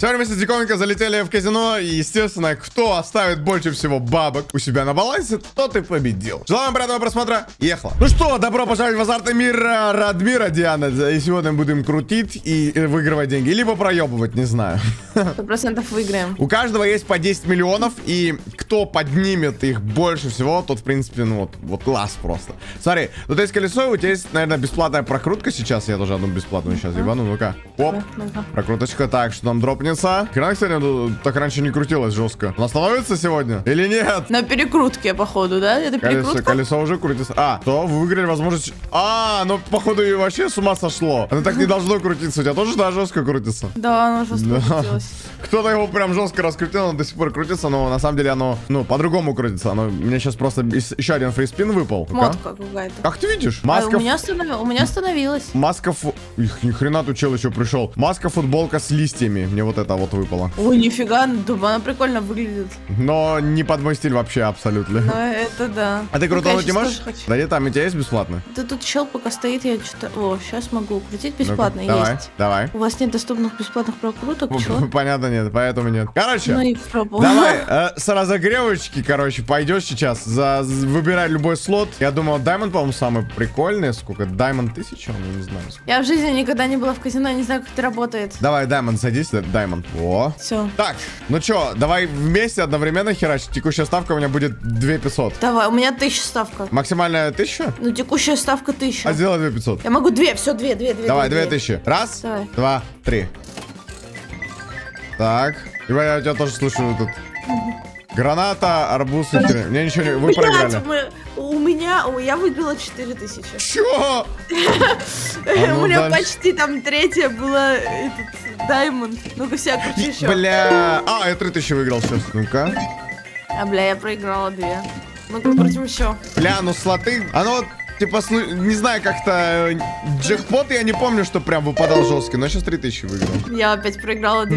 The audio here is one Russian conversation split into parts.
Сегодня мы с Дикавинка залетели в казино, и, естественно, кто оставит больше всего бабок у себя на балансе, тот и победил. Желаю вам приятного просмотра. Ехала. Ну что, добро пожаловать в азартный мир Радмира, Диана. И сегодня мы будем крутить и выигрывать деньги. Либо проебывать, не знаю. 100% выиграем. У каждого есть по 10 миллионов, и кто поднимет их больше всего, тот, в принципе, ну вот класс просто. Смотри, тут есть колесо, у тебя есть, наверное, бесплатная прокрутка сейчас. Я тоже одну бесплатную сейчас ебану, ну-ка. Оп, прокруточка, так, что нам дропнет. Хрена, кстати, так раньше не крутилась жестко. Она становится сегодня или нет? На перекрутке, походу, да? Это перекрутка? Колесо уже крутится. А, то выиграли возможность... А, ну, походу, и вообще с ума сошло. Оно так не должно крутиться. У тебя тоже, да, жестко крутится? Да, оно жестко крутилось. Кто-то его прям жестко раскрутил, оно до сих пор крутится, но на самом деле оно, ну, по-другому крутится. Оно... У меня сейчас просто еще один фриспин выпал. Мотка какая-то. Как ты видишь? Маска... У меня остановилась. Маска... Их, ни хрена тут чел еще пришел. Маска-футболка с листьями. Мне вот это вот выпало. Ой, нифига, думаю, она прикольно выглядит. Но не под мой стиль вообще абсолютно. Но это да. А ты крутого не можешь? Да нет, там у тебя есть бесплатно? Да тут чел пока стоит, я что-то... О, сейчас могу крутить бесплатно. Ну есть. Давай. У вас нет доступных бесплатных прокруток, чё? Понятно, нет, поэтому нет. Короче, давай с разогревочки, короче, пойдешь сейчас, выбирай любой слот. Я думал, Даймонд, по-моему, самый прикольный. Сколько? Даймонд 1000? Я не знаю. Я в жизни никогда не была в казино, не знаю, как это работает. Давай, Даймонд, садись, Даймонд. О. Все. Так, ну чё, давай вместе одновременно херачить. Текущая ставка у меня будет 2500. Давай, у меня 1000 ставка. Максимальная 1000? Ну, текущая ставка 1000. А сделай 2500. Я могу 2, все, 2. Давай, 2000. Раз, давай. 2, 3. Так. И я тебя тоже слышу тут. Граната, арбуз и херня. Мне ничего не... Вы проиграли. Я выиграла 4000. Чё? У меня почти там третья была... Даймонд. Ну-ка, себя крути еще. Бля. А, я 3000 выиграл сейчас. Ну-ка. А, бля, я проиграла 2. Ну-ка, крутим еще. Бля, ну слоты. Оно, типа, не знаю, как-то джекпот, я не помню, что прям выпадал жесткий. Но сейчас 3000 выиграл. Я опять проиграла 2.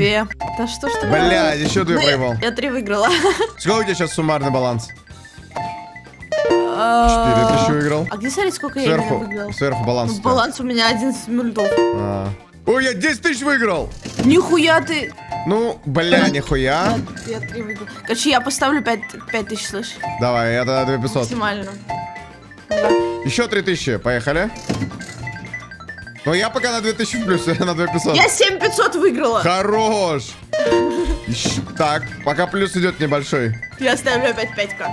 Да что ж ты? Бля, еще 2 проиграл. Я 3 выиграла. Сколько у тебя сейчас суммарный баланс? 4000 выиграл. А где смотреть, сколько я выиграл? Сверху баланс. Баланс у меня 11 мульдов. Ой, я 10000 выиграл! Нихуя ты! Ну, бля, нихуя. Я 3 выиграл. Короче, я поставлю 5000, слышишь? Давай, я тогда 2500. Максимально. Да. Еще 3000, поехали. Ну, я пока на 2000 плюс, я на 2500. Я 7500 выиграла! Хорош! Так, пока плюс идет небольшой. Я ставлю опять 5к.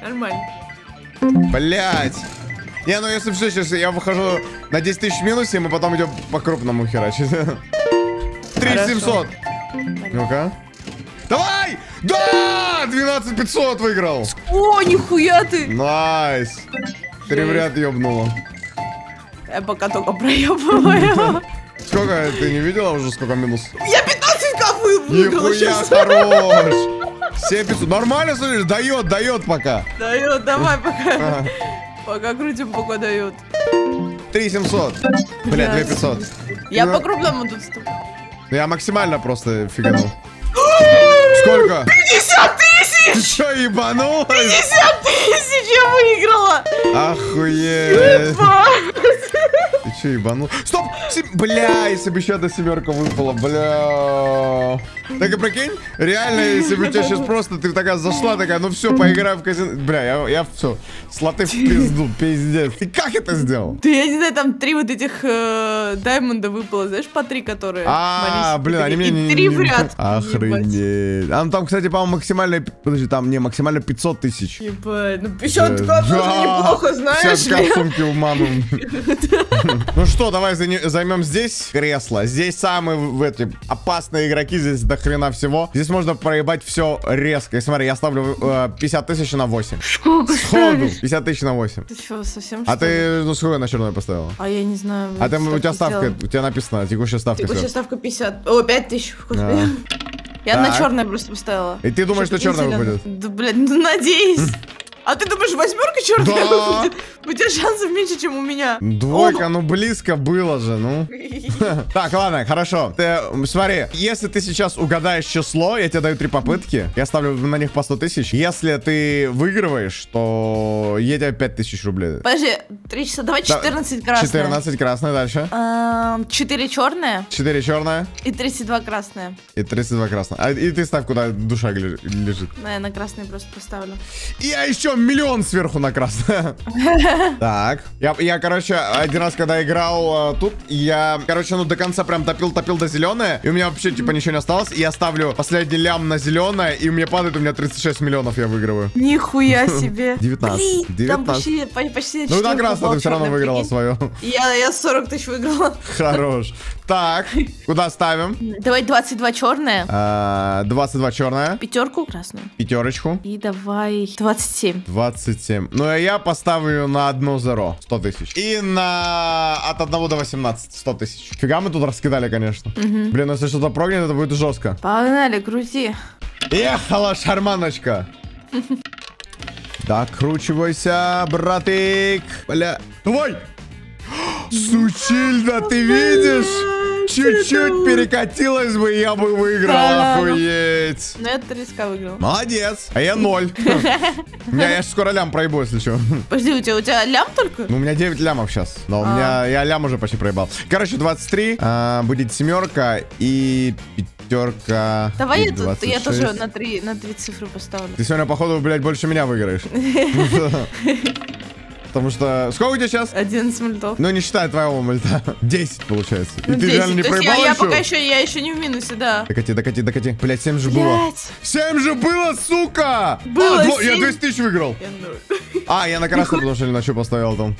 Нормально. Блять! Не, ну если все, сейчас я выхожу на 10000 в минусе, и мы потом идем по-крупному херачить. 3700. Ну-ка. Давай! Да! 12500 выиграл. О, нихуя ты! Найс. 3 в ряд ёбнуло. Я пока только проебываю. Сколько? Ты не видела уже, сколько минус? Я 15к выиграл. Нихуя, хорош. 7500. Нормально, смотришь? Дает пока. Дает, давай пока. Пока крутим, пока дают. 3700. Бля, 2500. Я по-крупному тут ступлю. Я максимально просто фиганул. Сколько? 50 000! Ты что, ебанулась? 50 000 я выиграла! Охуеть! Ты что, ебанул? Стоп! Бля, если бы еще до 7-ка выпала, бля. Так и прикинь, реально, если бы у тебя сейчас просто, ты такая зашла, такая, ну все, поиграю в казино. Бля, я все, слоты в пизду, пиздец. Ты как это сделал? Ты, я не знаю, там 3 вот этих даймонда выпало, знаешь, по 3, которые. А, блин, они мне не... 3 в ряд. Охренеть. А ну там, кстати, по-моему, максимально, подожди, там, не, максимально 500 000. Ебать, ну 50к тоже неплохо, знаешь. 50к в сумке у мамы. Ну что, давай займем здесь кресло. Здесь самые опасные игроки, здесь до хрена всего. Здесь можно проебать все резко. И смотри, я ставлю 50 000 на 8. Сколько? Сходу. 50 000 на 8. Ты что, совсем? А ты, ну сколько на черной поставила? А я не знаю. А там у тебя ставка, у тебя написано, текущая ставка. Текущая ставка 50. О, 5000. Я на черное просто поставила. И ты думаешь, что черное выпадет? Да, блядь, ну надеюсь. А ты думаешь, восьмерка черная выпадет? У тебя шансов меньше, чем у меня. Двойка, ну близко было же, ну. Так, ладно, хорошо. Смотри, если ты сейчас угадаешь число, я тебе даю 3 попытки. Я ставлю на них по 100 тысяч. Если ты выигрываешь, то я тебе 5000 рублей. Подожди, 3 часа, давай 14 красных. 14 красных, дальше. 4 черные. 4 черные. И 32 красные. И 32 красные. И ты ставь, куда душа лежит. Наверное, красные просто поставлю. Я еще 1 миллион сверху на красное. Так. Я, короче, один раз, когда играл тут, я, короче, ну до конца прям топил до зеленое. И у меня вообще, типа, ничего не осталось. И я ставлю последний лям на зеленое, и мне падает, у меня 36 миллионов я выигрываю. Нихуя себе. 19. Блин, 19. Там почти ну на красное ты все равно выиграла свое. Я 40 тысяч выиграла. Хорош. Так, куда ставим? Давай 22 черное. 22 черное. Пятерку красную. Пятерочку. И давай 27. 27. Ну, а я поставлю на 1 0. 100 тысяч. И на от 1 до 18. 100 тысяч. Фига мы тут раскидали, конечно. Угу. Блин, если что-то прогнет, это будет жестко. Погнали, крути. Ехала, шарманочка. Докручивайся, братик. Бля. Давай. Сучильда, ты видишь? Чуть-чуть перекатилась бы, я бы выиграл. Да, охуеть. Ну, это риска выиграл. Молодец. А я 0. Я же скоро лям проебу, если что. Подожди, у тебя лям только? Ну, у меня 9 лямов сейчас. Но у меня, я лям уже почти проебал. Короче, 23. Будет 7 и 5. Давай я тоже на 3 цифры поставлю. Ты сегодня, походу, блядь, больше меня выиграешь. Потому что... Сколько у тебя сейчас? 11 мультов. Ну, не считая твоего мульта. 10, получается. Ну, и ты 10. Реально не проебал еще? Я пока еще... Я еще не в минусе, да. Докати. Блядь, 7 же было. 7 же было, сука! Было 7. Я 200 тысяч выиграл. Я на красный, потому что иначе поставил там.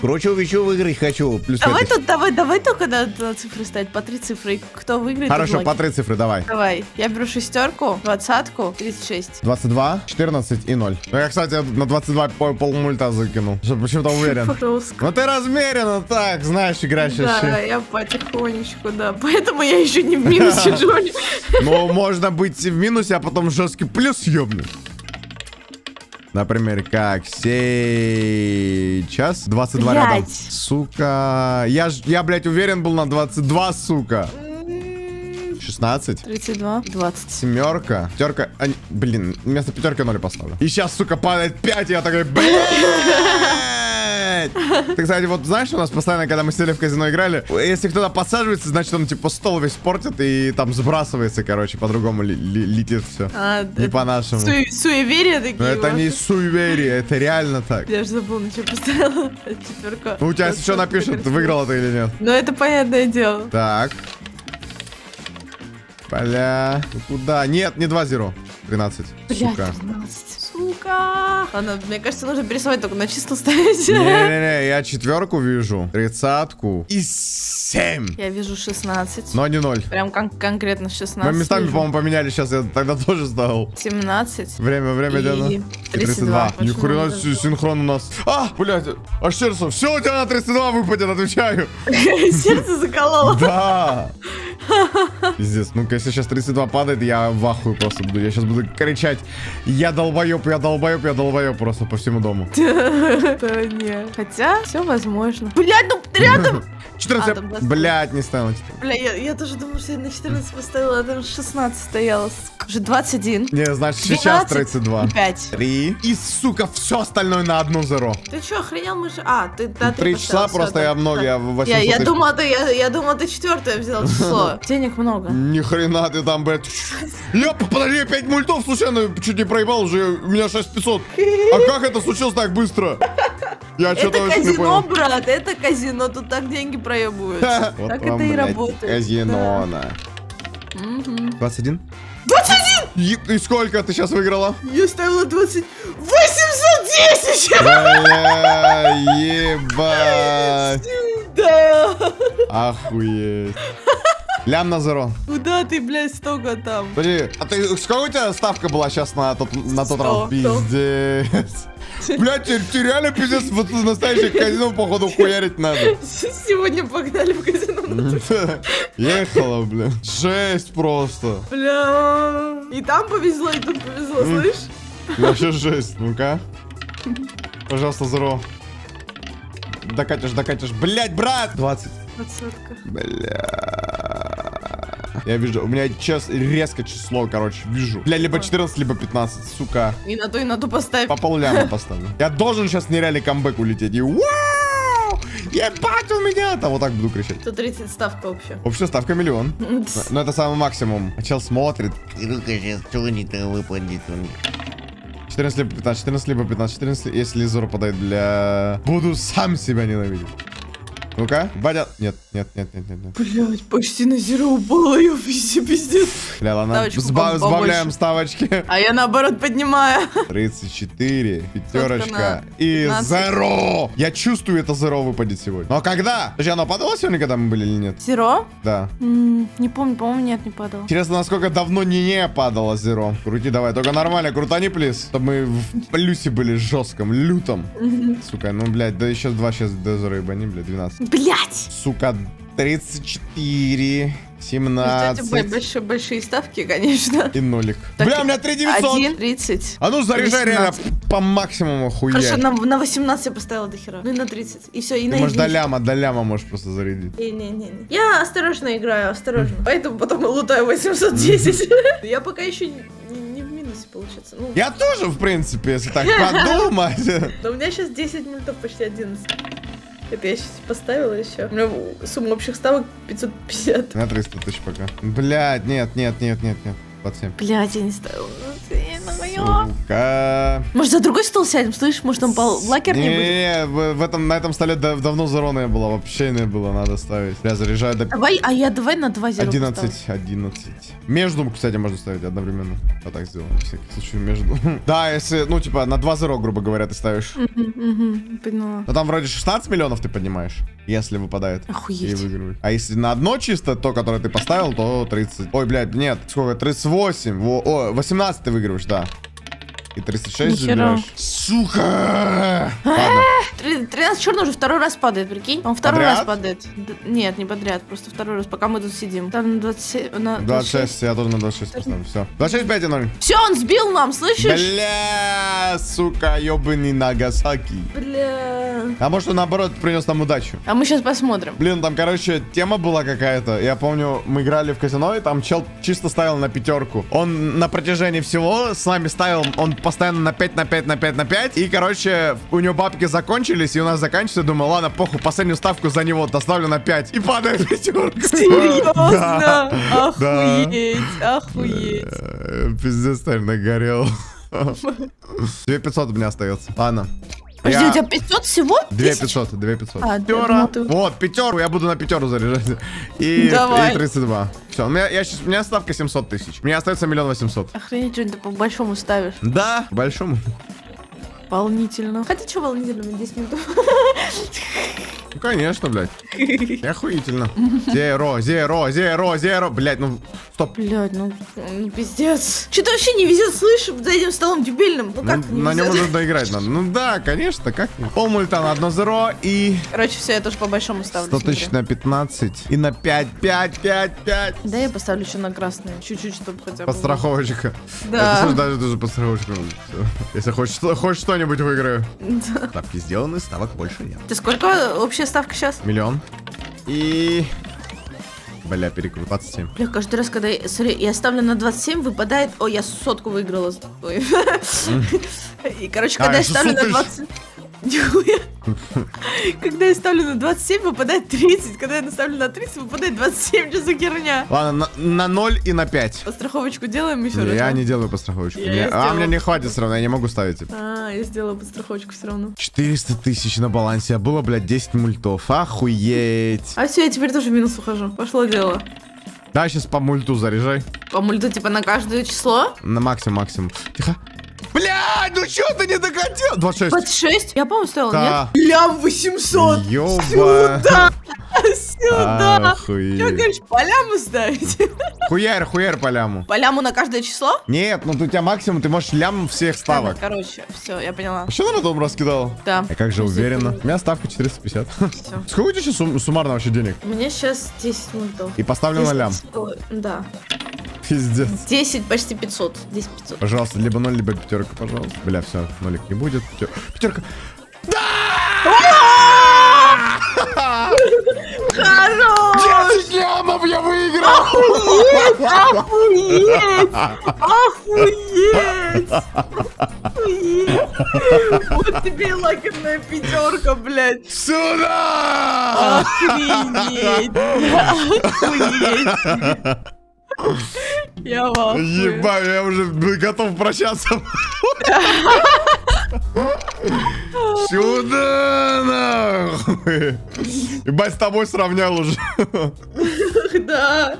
Короче, еще выиграть хочу. Плюс 5 тысяч. Давай только на цифры ставить. По 3 цифры. Кто выиграет? Хорошо, по 3 цифры, давай. Давай. Я беру 6, 20, 36. 22, 14 и 0. Я, кстати, на 22 полмульта закинул. Почему-то уверен. Но ты размеренно так, знаешь, играешь. Да, я потихонечку, да. Поэтому я еще не в минусе, Джонни. Ну, можно быть в минусе, а потом жесткий плюс съемный. Например, как сейчас 22 рядом. Сука. Я, блядь, уверен был на 22, сука. 16. 32. 20. 7. Пятерка. Блин, вместо пятерки 0 поставлю. И сейчас, сука, падает 5, и я такой, блядь. Ты, кстати, вот знаешь, у нас постоянно, когда мы сели в казино играли, если кто-то подсаживается, значит, он, типа, стол весь портит и там сбрасывается, короче, по-другому летит все. Не по-нашему. Суеверия такие. Это не суеверие, это реально так. Я же забыл, на что поставила 4. Ну, у тебя еще напишут, выиграла ты или нет. Ну, это понятное дело. Так. Бля, куда? Нет, не 2-0. 13. Бля, сука. 13. Сука. Ладно, мне кажется, нужно пересовать, только на чисто ставить. Не-не-не, я 4 вижу, 30 и 7. Я вижу 16. Но не 0. Прям конкретно 16. Мы местами, по-моему, поменяли сейчас, я тогда тоже ставил. 17. Время, Диана. 32. Ни хрена синхрон у нас. Блядь, аж сердце. Все, у тебя на 32 выпадет, отвечаю. Сердце закололо. Да. Пиздец, ну-ка, если сейчас 32 падает, я в ахуе просто буду. Я сейчас буду кричать: я долбоеб, я долбоеб, я долбоеб просто по всему дому. Да нет. Хотя, все возможно. Блядь, ну рядом! 14, блядь, не стану. Блядь, я тоже думаю, что я на 14 поставила, а там 16 стояло. Уже 21. Не, значит, сейчас 32. 5. 3. И, сука, все остальное на 1 0. Ты что, охренел, мы же... ты на 3 числа просто я многие, 800. Я думала, ты 4 взял число. Денег много. Ни хрена ты там, блядь. Я, подожди, я 5 мультов случайно чуть не проебал, уже у меня 6500. А как это случилось так быстро? Я что-то вообще не понял. Это казино, брат, это казино, тут так деньги проебывают. Так это и работает. Казино, да. 21? 21! И сколько ты сейчас выиграла? Я ставила 20... 810! Бля, ебать. Да. Охуеть. Лям на 0. Куда ты, блядь, столько там? Блин, а ты, сколько у тебя ставка была сейчас на тот раунд? Пиздец. Блядь, ты реально пиздец, вот настоящее казино, походу, хуярить надо. Сегодня погнали в казино. Ехала, блядь. Жесть просто. Бля. И там повезло, и тут повезло, слышь? Вообще жесть, ну-ка. Пожалуйста, здорово. Докатишь, докатишь. Блять, брат! 20. 20. Бля. Я вижу, у меня резко число, короче, вижу. Бля, либо 14, либо 15, сука. И на ту поставь. По полляма поставлю. Я должен сейчас нереальный камбэк улететь. И вау! Ебать у меня! Там вот так буду кричать. 130 ставка вообще. Вообще ставка миллион. Но это самый максимум. А чел смотрит. И рука сейчас что-нибудь выпадет у них. 14 либо 15, 14 либо 15, 14, если Лизор падает, бля... Буду сам себя ненавидеть. Ну-ка, Бадя... Нет, нет, нет, нет, нет. Блядь, почти на зеро упала, я пиздец. Бля, ладно, сбавляем ставочки. А я наоборот поднимаю. 34, пятерочка и зеро. Я чувствую, это зеро выпадет сегодня. Но когда? Подожди, оно падало сегодня, когда мы были или нет? Зеро? Да. Не помню, по-моему, нет, не падало. Интересно, насколько давно не падало зеро. Крути давай, только нормально, крутани, плиз. Чтобы мы в плюсе были жестком, лютом. Сука, ну, блядь, да еще два сейчас до зеро ебани, блядь, 12. Блять! Сука, 34, 17. Ну, большие ставки, конечно. И нолик. Так, бля, у меня 3900. 1, 30. А ну заряжай 18. Реально по максимуму, хуя. Хорошо, на 18 я поставила до хера. Ну и на 30. И все, и на 1. Может, до ляма можешь просто зарядить. Не-не-не. Я осторожно играю, осторожно. Поэтому потом лутаю 810. Я пока еще... Получится. Ну, я тоже, в принципе, если так подумать. Но у меня сейчас 10 мультов, почти 11. Это я сейчас поставила еще. У меня сумма общих ставок 550. На 300 тысяч пока. Блядь, нет, нет, нет, нет, нет. 27. Блядь, я не ставила. Сука. Может, за другой стол сядем, слышишь? Может, там лакер не будет? Не-не-не, на этом столе давно зарона была. Вообще не было, надо ставить. Я заряжаю до... Давай, а я давай на 2 зеро 11, 11. Между, кстати, можно ставить одновременно. Вот так сделаем, в всяком случае, между. Да, если, ну, типа, на 2 зеро, грубо говоря, ты ставишь. Поняла. Но там вроде 16 миллионов ты поднимаешь, если выпадает. Охуеть. И выигрываешь. А если на одно чисто, то, которое ты поставил, то 30. Ой, блядь, нет, сколько? 38. О, 18 ты выигрываешь, да. И 36 забираешь. Сука! 13 черный уже второй раз падает, прикинь? Он второй раз падает. Нет, не подряд, просто второй раз, пока мы тут сидим. Там на 20, на 26, я тоже на 26 поставлю, все. 26, 5 и 0. Все, он сбил нам, слышишь? Бля, сука, ёбаный Нагасаки. Бля. А может, он наоборот принес нам удачу? А мы сейчас посмотрим. Блин, там, короче, тема была какая-то. Я помню, мы играли в казино, и там чел чисто ставил на пятерку. Он на протяжении всего с нами ставил, он постоянно на 5, на 5, на 5, на 5. И, короче, у него бабки закончились, и у нас заканчивается. Думаю, ладно, похуй, последнюю ставку за него доставлю на 5. И падает пятерка. Серьезно? Охуеть, охуеть. Пиздец, там нагорел. 2500 у меня остается. Ладно. Подожди, у тебя 500 всего? 2500, 2500. А, пятерка. Вот, пятерку, я буду на пятерку заряжать. И 32. Все, у меня ставка 700 тысяч. У меня остается 1 800 000. Охренеть, что ты по-большому ставишь. Да, большому. Волнительно. Хотя что волнительно, 10 минут. Ну, конечно, блядь. Охуительно. Зеро, зеро, зеро, зеро. Блядь, ну, стоп. Блядь, ну пиздец. Что-то вообще не везет, слышишь, за этим столом дебильным. Ну, как на нем уже доиграть надо. Ну, да, конечно, как. Полмульта на 1 зеро и... Короче, все, я тоже по-большому ставлю. 100 тысяч на 15 и на 5, 5, 5, 5. Да, я поставлю еще на красную. Чуть-чуть, чтобы хотя бы... Подстраховочка. Да. Даже подстраховочка. Если хочешь что-нибудь выиграю. Ставки сделаны, ставок больше нет. Ты сколько общая ставка сейчас? 1 000 000. И... Бля, перекрут. 27. Бля, каждый раз, когда я, смотри, я ставлю на 27, выпадает... О, я 100 выиграла. И, короче, когда я ставлю на 20... Когда я ставлю на 27, выпадает 30. Когда я ставлю на 30, выпадает 27. Что за херня? Ладно, на 0 и на 5. Постраховочку делаем еще раз? Я не делаю постраховочку. А мне не хватит все равно, я не могу ставить. А, я сделала постраховочку все равно. 400 тысяч на балансе, а было, блядь, 10 мультов. Охуеть. А все, я теперь тоже в минус ухожу. Пошло дело. Да, сейчас по мульту заряжай. По мульту, типа, на каждое число? На максимум. Тихо. Блядь, ну что ты не докатил? 26. 26? Я, по-моему, стоял, да. Нет? 1 800 000. Ёба. Сюда. Сюда. Что, говоришь, по ляму ставить? Хуяр по ляму. По ляму на каждое число? Нет, ну у тебя максимум, ты можешь лям всех ставок. Короче, все, я поняла. А что ты на том раскидал? Да. Я как же уверенно. У меня ставка 450. Все. Сколько у тебя сейчас суммарно вообще денег? У меня сейчас 10 мультов. И поставлю на лям. Да. Пиздец. 10, почти 500. 10, 500. Пожалуйста, либо 0, либо пятерка, пожалуйста. Бля, все, нолик не будет. Пятерка. Да! Хорош! 10 лямов я выиграл! Охуеть! Охуеть! Охуеть! Вот тебе лакомная пятерка, блядь! Сюда! Охренеть! Охуеть! Я вам. Ебать, я уже готов прощаться. Сюда нахуй! Ебать, с тобой сравнял уже. Да.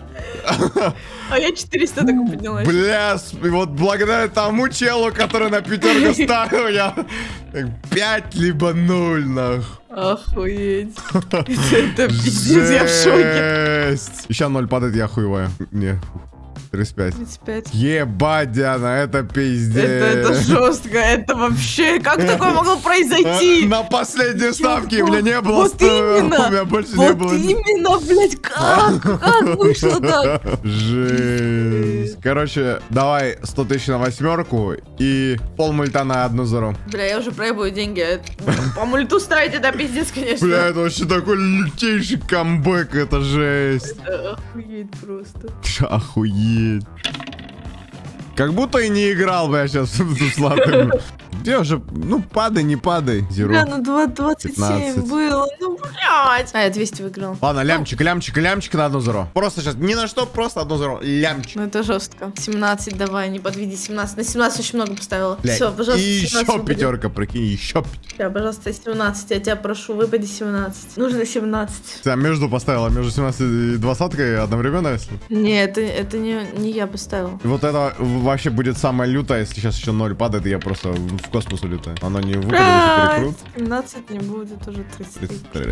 А я 400 так поднялась. Бля, вот благодаря тому челу, который на пятерку ставил, я 5 либо 0 нахуй. Охуеть. Это пиздец, я в шоке. Еще 0 падает, я охуеваю. Не. 35. 35. Ебать, Диана, это пиздец. Это жестко, это вообще... Как такое могло произойти? На последней ставке у меня не было. Вот именно. У меня больше не было. Вот именно, блядь, как? Как вышло так? Жесть. Короче, давай 100 тысяч на восьмерку и полмульта на одну зару. Бля, я уже проебаю деньги. По мульту ставить это пиздец, конечно. Бля, это вообще такой лютейший камбэк, это жесть. Это охуеть просто. Охуеть. Как будто и не играл бы я сейчас с златым. Где уже, ну падай, не падай. Зеру. Бля, ну 27 15. Было, ну блядь. А я 200 выиграл. Ладно, лямчик, лямчик, лямчик на одну зеро. Просто сейчас, ни на что, просто одну зеро, лямчик. Ну это жестко. 17 давай, не подведи, 17. На 17 очень много поставила. Блядь. Все, пожалуйста, и еще пятерка, прикинь, еще пятерка. Бля, пожалуйста, 17, я тебя прошу, выпади 17. Нужно 17. Ты между поставила, между 17 и 20 одновременно, если? Не, это не я поставила. Вот это вообще будет самое лютое, если сейчас еще 0 падает, и я просто... космос улетает. Оно не выпадет, перекрут. 17 не будет, уже 33.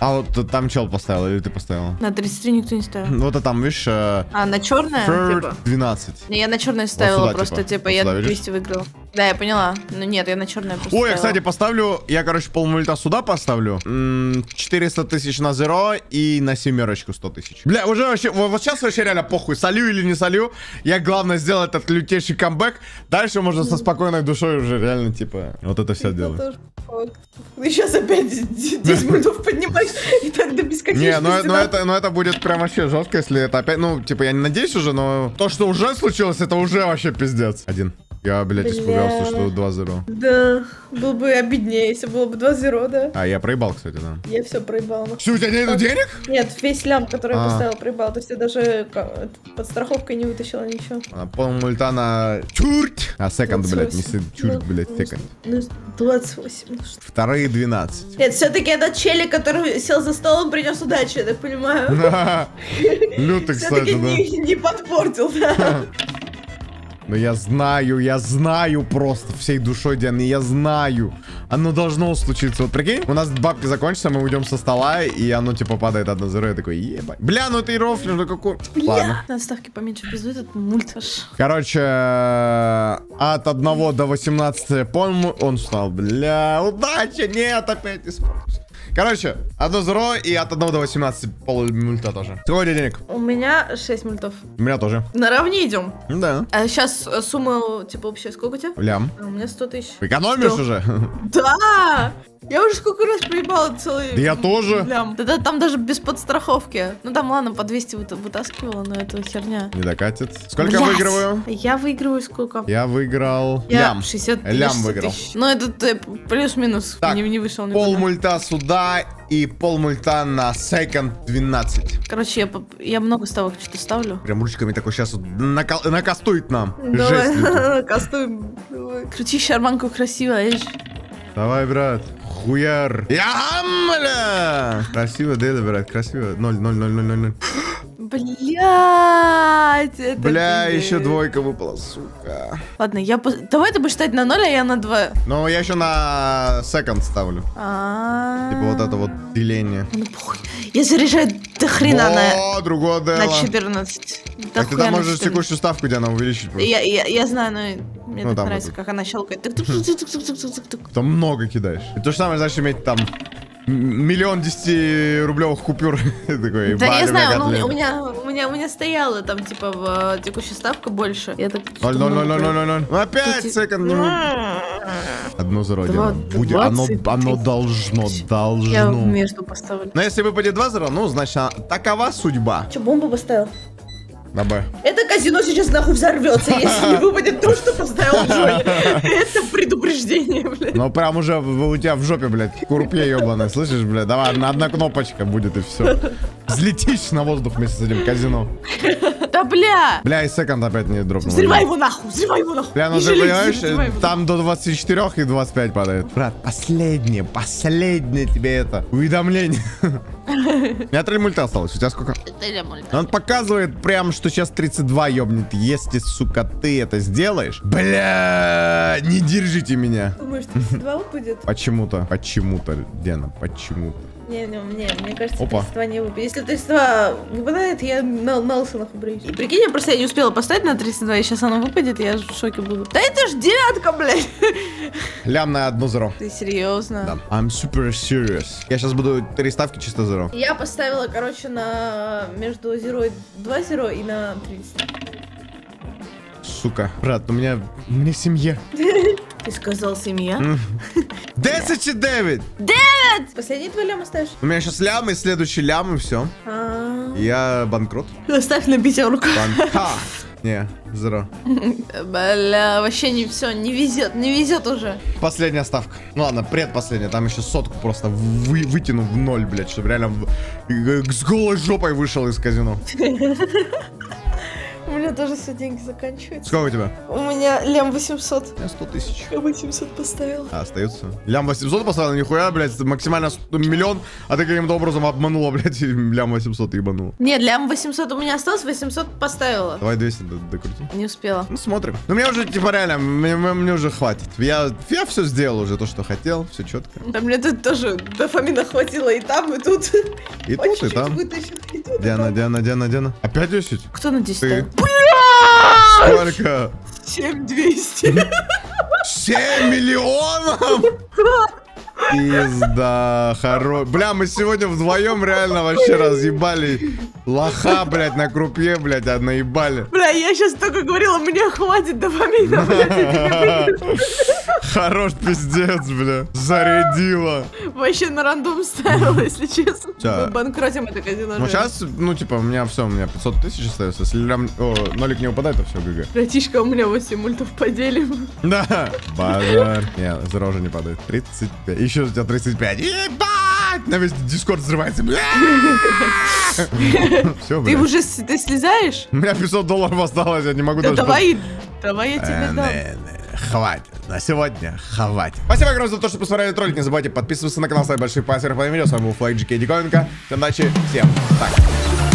А вот там чел поставил, или ты поставила? На 33 никто не ставил. Ну, вот а там, видишь... А, на черное? Типа? 12. Не, я на черное ставила, вот сюда, просто, типа, я 200 выиграл. Да, я поняла. Но нет, я на черное просто ставила. Ой, я, кстати, поставлю... Я, короче, полмульта сюда поставлю. 400 тысяч на зеро и на семерочку 100 тысяч. Бля, уже вообще... Вот сейчас вообще реально похуй, солю или не солю. Я, главное, сделал этот лютейший камбэк. Дальше можно со спокойной душой уже... Реально, типа, вот это все дело. Ну, сейчас опять 10 мультов поднимаешь, и так до бесконечности. Не, но это будет прям вообще жестко, если это опять, ну, типа, я не надеюсь уже, но то, что уже случилось, это уже вообще пиздец. Один. Я, блядь, испугался, что 2-0. Да, был бы обиднее, если было бы 2-0, да. А я проебал, кстати, да. Я все проебал. Все, у тебя нету денег? Нет, весь лям, который я поставил, проебал. То есть я даже под страховкой не вытащила ничего. Полмульта на чурт. А секонд, блядь, не чурт, блядь, секонд. 28. Вторые 12. Нет, все-таки этот челик, который сел за столом, принес удачу, я так понимаю. Лютый, кстати, да. Все-таки не подпортил, да. Но я знаю просто всей душой, Диана, я знаю. Оно должно случиться. Вот прикинь, у нас бабки закончатся, мы уйдем со стола, и оно типа падает одно зеро. Я такой, ебать. Бля, ну ты рофлер, ну какой. Ладно. Надо ставки поменьше пиздует, этот мульт. Короче, от 1 до 18, по-моему, он встал. Бля, удачи, нет, опять не смотришь. Короче, одно зеро и от 1 до 18 полмульта тоже. Сколько денег? У меня 6 мультов. У меня тоже. Наравне идем. Да. А сейчас сумма, типа, вообще сколько у тебя? Лям. А у меня 100 тысяч. Экономишь 100. Уже? Да! Я уже сколько раз проебала целый... Да я тоже. Лям. Да, там даже без подстраховки. Ну там, ладно, по 200 вытаскивала, но это херня. Не докатит. Сколько я выигрываю? Я выигрываю сколько? Я выиграл... Я лям. 60 лям выиграл. Тысяч. Ну это плюс-минус. Не вышел. Не полмульта сюда и полмульта на секонд 12. Короче, я много ставок что-то ставлю. Прям ручками такой сейчас накастует нам. Давай, накастуем. Крути шарманку красиво, аж. Давай, брат. Хуяр. Ямля! Красиво, Дэда, брат, красиво. 0-0-0-0-0-0. Блять, это... Бля, еще двойка выпала, сука. Ладно, я... Давай ты будешь считать на 0, а я на 2. Ну, я еще на секонд ставлю. Типа вот это вот деление. Ну, похуй. Я заряжаю до хрена на... другое дело. На 14. Так ты там можешь текущую ставку, где она увеличить. Я знаю, но... Мне ну, так нравится, вот как она щелкает. Там много кидаешь. И то же самое, знаешь, иметь там миллион 10-рублевых купюр. Такой, да, я знаю, но у меня стояла там, типа, в текущая ставка больше. 0-0-0-0-0-0. Опять секонд. Одно зародило. Оно должно. Я между поставлю. Но если выпадет 2 зера, ну, значит, такова судьба. Че, бомбу поставил? На Б. Это казино сейчас нахуй взорвется, если не выпадет то, что поставил Джонни. Это предупреждение, блядь. Ну прям уже у тебя в жопе, блядь, курупье ебаное, слышишь, блядь? Давай, одна кнопочка будет и все. Взлетишь на воздух вместе с этим казино. Да бля! Бля, и секонд опять не дропнул. Взрывай его нахуй, взрывай его нахуй. Бля, ну ты понимаешь, там до 24 и 25 падает. Брат, последнее тебе это уведомление. У меня 3 мульта осталось, у тебя сколько? 4 мульта. Он показывает прям, что сейчас 32 ёбнет. Если, сука, ты это сделаешь, бля, не держите меня. Думаешь, 32 выпадет? Почему-то, Диана, почему-то. Мне кажется, 32 не выпадет. Если 32 выпадает, я на лысинах убреюсь. И прикинь, я просто не успела поставить на 32, и сейчас оно выпадет, я в шоке буду. Да это ж 9, блядь. Лям на 1 зеро. Ты серьезно? Да. I'm super serious. Я сейчас буду 3 ставки чисто 0. Я поставила, короче, на между 0 и 2 0 и на 30. Сука, брат, у меня семья. Ты сказал семья? 10 и 9! 9! Последний 2 ляма ставишь? У меня сейчас лям и следующий лям, и все. Я банкрот. Ставь на пятерку. Не, 0. Бля, вообще не все, не везет уже. Последняя ставка. Ну ладно, предпоследняя, там еще сотку просто вытяну в 0, блядь, чтобы реально с голой жопой вышел из казино. У меня тоже все деньги заканчиваются. Сколько у тебя? У меня лям 800. У меня 100 тысяч. Я 800 поставила. А, остается. Лям 800 поставила, нихуя, блядь, максимально 1 миллион, а ты каким-то образом обманула, блядь, и лям 800 ебанула. Нет, лям 800 у меня осталось, 800 поставила. Давай 200 докрути. Не успела. Ну, смотрим. Ну, мне уже, типа, реально, мне уже хватит. Я все сделал уже, то, что хотел, все четко. Да мне тут тоже дофамина хватило и там, и тут. И тут, и там. Диана. Опять 10? Кто на 10? Ты. Блядь! Сколько? 7200. 7 миллионов? Пизда, хорош. Бля, мы сегодня вдвоем реально вообще разъебали. Лоха, блядь, на крупье, блядь, наебали. Бля, я сейчас только говорила, мне хватит дофамина, блядь. Хорош пиздец, бля. Зарядила. Вообще на рандом ставила, если честно. Мы банкротим это казино. Ну сейчас, ну типа, у меня 500 тысяч остается. Если нолик не выпадает, то все, ГГ. Братишка, у меня 8 мультов поделим. Да. Базар. Не, 0 уже не падает. 35. Еще у тебя 35. Ебать! На весь дискорд взрывается. Все, ты уже слезаешь? У меня $500 осталось, я не могу даже... Давай я тебе дам. Хватит. На сегодня хватит. Спасибо огромное за то, что посмотрели этот ролик. Не забывайте подписываться на канал, ставить большие пальцы вверх под видео. С вами был Флэк, Джеки и Дикавинка. Всем удачи, всем пока.